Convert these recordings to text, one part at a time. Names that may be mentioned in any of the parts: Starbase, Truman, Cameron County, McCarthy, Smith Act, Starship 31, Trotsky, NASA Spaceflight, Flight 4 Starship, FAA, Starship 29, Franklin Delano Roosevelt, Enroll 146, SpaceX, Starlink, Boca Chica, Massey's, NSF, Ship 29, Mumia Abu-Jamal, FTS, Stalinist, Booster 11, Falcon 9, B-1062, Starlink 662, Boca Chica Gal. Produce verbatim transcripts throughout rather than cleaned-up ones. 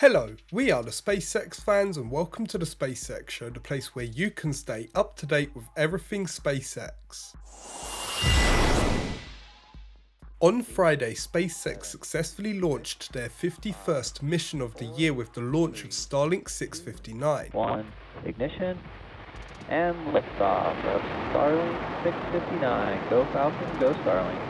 Hello, we are the SpaceX fans and welcome to the SpaceX Show, the place where you can stay up to date with everything SpaceX. On Friday, SpaceX successfully launched their fifty-first mission of the year with the launch of Starlink six fifty-nine. One, ignition, and liftoff of Starlink six fifty-nine. Go Falcon, go Starlink.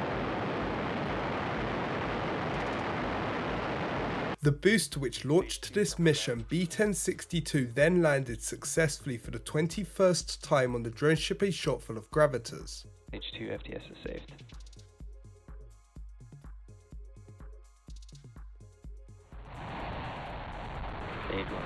The booster which launched this mission, B ten sixty-two, then landed successfully for the twenty-first time on the drone ship, a shot full of gravitors. H two F T S is saved. Stage one.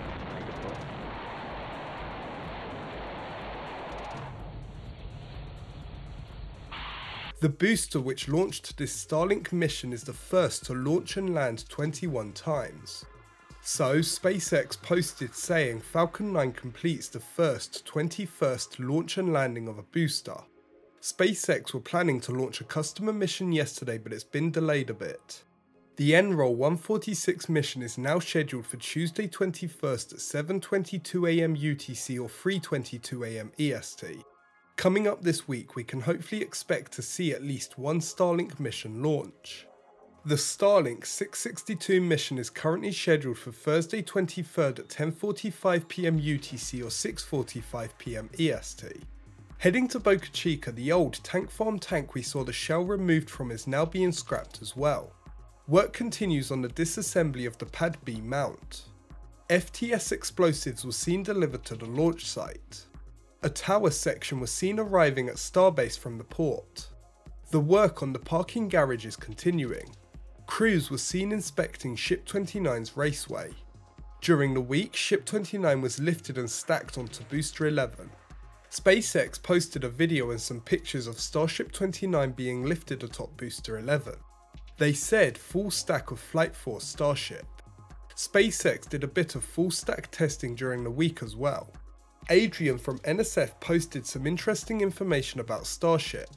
The booster which launched this Starlink mission is the first to launch and land twenty-one times. So SpaceX posted saying Falcon nine completes the first twenty-first launch and landing of a booster. SpaceX were planning to launch a customer mission yesterday, but it's been delayed a bit. The Enroll one forty-six mission is now scheduled for Tuesday twenty-first at seven twenty-two a m U T C or three twenty-two a m E S T. Coming up this week, we can hopefully expect to see at least one Starlink mission launch. The Starlink six sixty-two mission is currently scheduled for Thursday twenty-third at ten forty-five p m U T C or six forty-five p m E S T. Heading to Boca Chica, the old tank farm tank we saw the shell removed from is now being scrapped as well. Work continues on the disassembly of the Pad B mount. F T S explosives were seen delivered to the launch site. A tower section was seen arriving at Starbase from the port. The work on the parking garage is continuing. Crews were seen inspecting Ship twenty-nine's raceway. During the week, Ship twenty-nine was lifted and stacked onto Booster eleven. SpaceX posted a video and some pictures of Starship twenty-nine being lifted atop Booster eleven. They said full stack of Flight four Starship. SpaceX did a bit of full stack testing during the week as well. Adrian from N S F posted some interesting information about Starship.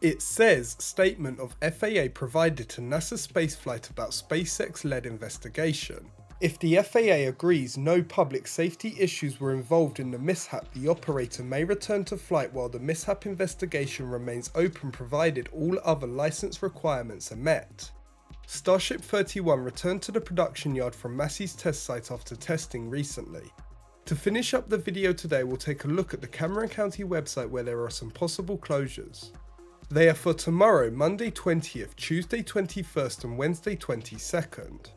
It says, statement of F A A provided to NASA Spaceflight about SpaceX-led investigation. If the F A A agrees no public safety issues were involved in the mishap, the operator may return to flight while the mishap investigation remains open provided all other license requirements are met. Starship thirty-one returned to the production yard from Massey's test site after testing recently. To finish up the video today, we'll take a look at the Cameron County website where there are some possible closures. They are for tomorrow, Monday twentieth, Tuesday twenty-first and Wednesday twenty-second.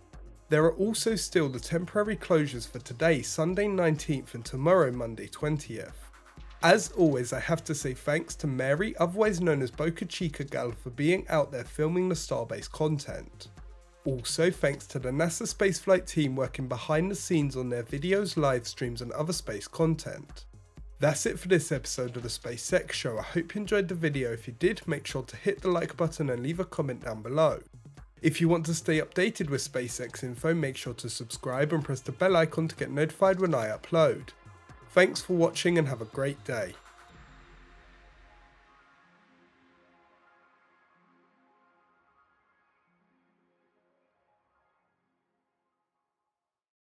There are also still the temporary closures for today, Sunday nineteenth and tomorrow, Monday twentieth. As always, I have to say thanks to Mary, otherwise known as Boca Chica Gal, for being out there filming the Starbase content. Also, thanks to the NASA Spaceflight team working behind the scenes on their videos, live streams and other space content. That's it for this episode of the SpaceX Show. I hope you enjoyed the video. If you did, make sure to hit the like button and leave a comment down below. If you want to stay updated with SpaceX info, make sure to subscribe and press the bell icon to get notified when I upload. Thanks for watching and have a great day.